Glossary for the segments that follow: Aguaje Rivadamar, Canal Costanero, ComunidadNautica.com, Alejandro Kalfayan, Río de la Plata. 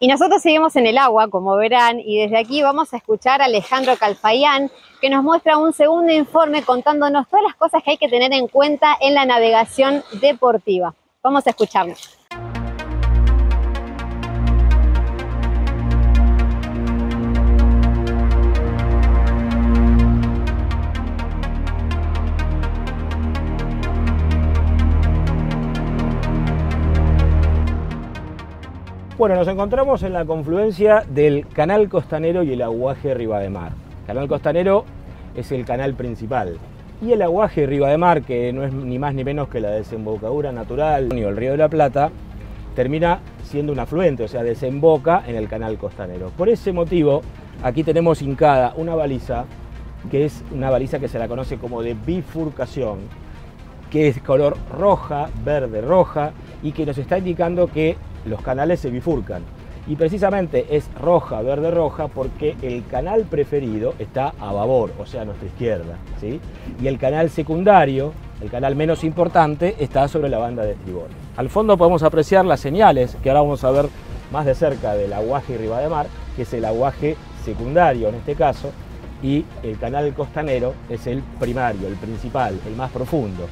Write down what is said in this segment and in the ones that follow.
Y nosotros seguimos en el agua, como verán, y desde aquí vamos a escuchar a Alejandro Kalfayan, que nos muestra un segundo informe contándonos todas las cosas que hay que tener en cuenta en la navegación deportiva. Vamos a escucharlo. Bueno, nos encontramos en la confluencia del Canal Costanero y el Aguaje Rivadamar. El Canal Costanero es el canal principal y el Aguaje Rivadamar, que no es ni más ni menos que la desembocadura natural del Río de la Plata, termina siendo un afluente, o sea, desemboca en el Canal Costanero. Por ese motivo, aquí tenemos hincada una baliza, que es una baliza que se la conoce como de bifurcación, que es color roja, verde, roja, y que nos está indicando que los canales se bifurcan, y precisamente es roja, verde, roja, porque el canal preferido está a babor, o sea, a nuestra izquierda, ¿sí? Y el canal secundario, el canal menos importante, está sobre la banda de estribor. Al fondo podemos apreciar las señales, que ahora vamos a ver más de cerca, del aguaje Rivadamar, que es el aguaje secundario en este caso, y el canal costanero es el primario, el principal, el más profundo.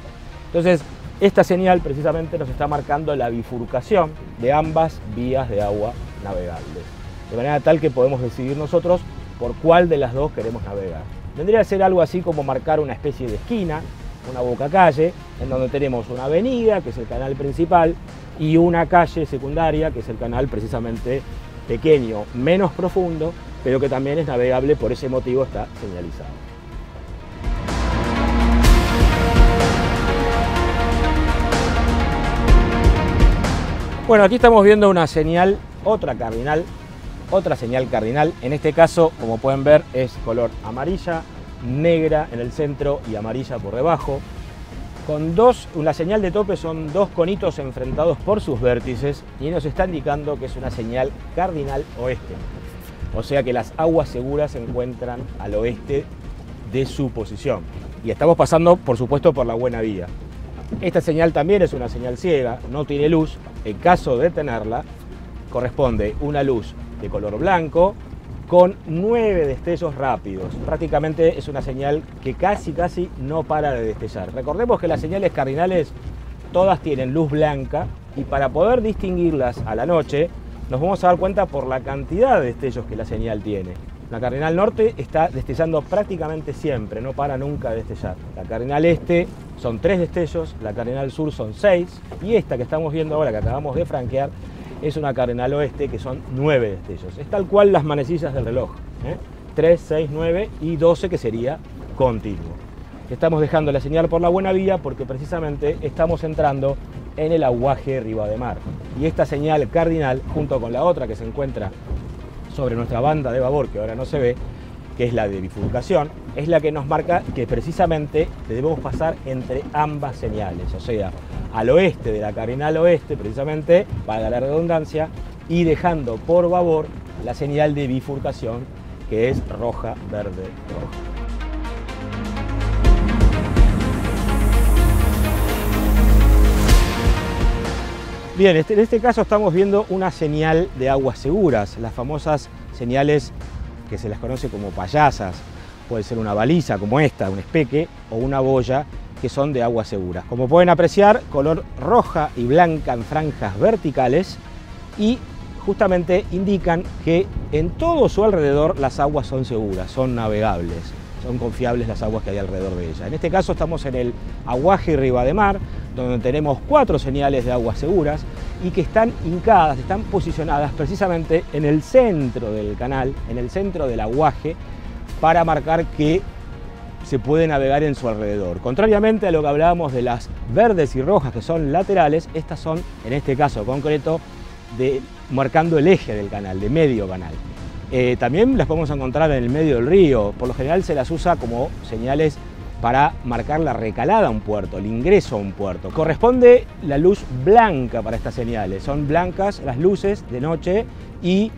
Entonces, esta señal precisamente nos está marcando la bifurcación de ambas vías de agua navegables, de manera tal que podemos decidir nosotros por cuál de las dos queremos navegar. Tendría que ser algo así como marcar una especie de esquina, una boca calle, en donde tenemos una avenida, que es el canal principal, y una calle secundaria, que es el canal precisamente pequeño, menos profundo, pero que también es navegable, por ese motivo está señalizado. Bueno, aquí estamos viendo una señal, otra señal cardinal, en este caso, como pueden ver, es color amarilla, negra en el centro y amarilla por debajo, con la señal de tope son dos conitos enfrentados por sus vértices y nos está indicando que es una señal cardinal oeste, o sea que las aguas seguras se encuentran al oeste de su posición y estamos pasando, por supuesto, por la buena vía. Esta señal también es una señal ciega, no tiene luz. En caso de tenerla, corresponde una luz de color blanco con 9 destellos rápidos. Prácticamente es una señal que casi no para de destellar. Recordemos que las señales cardinales todas tienen luz blanca y para poder distinguirlas a la noche nos vamos a dar cuenta por la cantidad de destellos que la señal tiene. La cardinal norte está destellando prácticamente siempre, no para nunca de destellar. La cardinal este son 3 destellos, la cardinal sur son 6 y esta que estamos viendo ahora, que acabamos de franquear, es una cardinal oeste que son 9 destellos. Es tal cual las manecillas del reloj, 3, 6, 9 y 12 que sería continuo. Estamos dejando la señal por la buena vía porque precisamente estamos entrando en el aguaje Rivadamar y esta señal cardinal junto con la otra que se encuentra sobre nuestra banda de babor, que ahora no se ve, que es la de bifurcación, es la que nos marca que precisamente debemos pasar entre ambas señales, o sea, al oeste de la cardinal oeste, precisamente, para la redundancia, y dejando por babor la señal de bifurcación, que es roja, verde, roja. Bien, en este caso estamos viendo una señal de aguas seguras, las famosas señales que se las conoce como payasas. Puede ser una baliza como esta, un espeque o una boya que son de aguas seguras. Como pueden apreciar, color roja y blanca en franjas verticales y justamente indican que en todo su alrededor las aguas son seguras, son navegables, son confiables las aguas que hay alrededor de ella. En este caso estamos en el aguaje Rivadamar, donde tenemos 4 señales de aguas seguras y que están hincadas, están posicionadas precisamente en el centro del canal, en el centro del aguaje, para marcar que se puede navegar en su alrededor. Contrariamente a lo que hablábamos de las verdes y rojas, que son laterales, estas son, en este caso concreto, marcando el eje del canal, de medio canal. También las podemos encontrar en el medio del río, por lo general se las usa como señales para marcar la recalada a un puerto, el ingreso a un puerto. Corresponde la luz blanca para estas señales, son blancas las luces de noche y,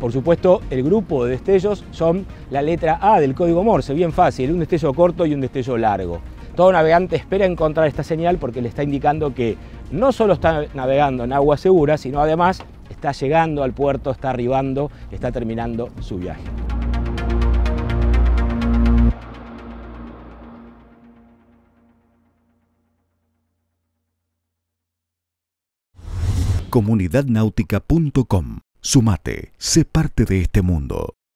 por supuesto, el grupo de destellos son la letra A del código Morse, bien fácil, un destello corto y un destello largo. Todo navegante espera encontrar esta señal porque le está indicando que no solo está navegando en agua segura, sino además está llegando al puerto, está arribando, está terminando su viaje. ComunidadNautica.com. Sumate, sé parte de este mundo.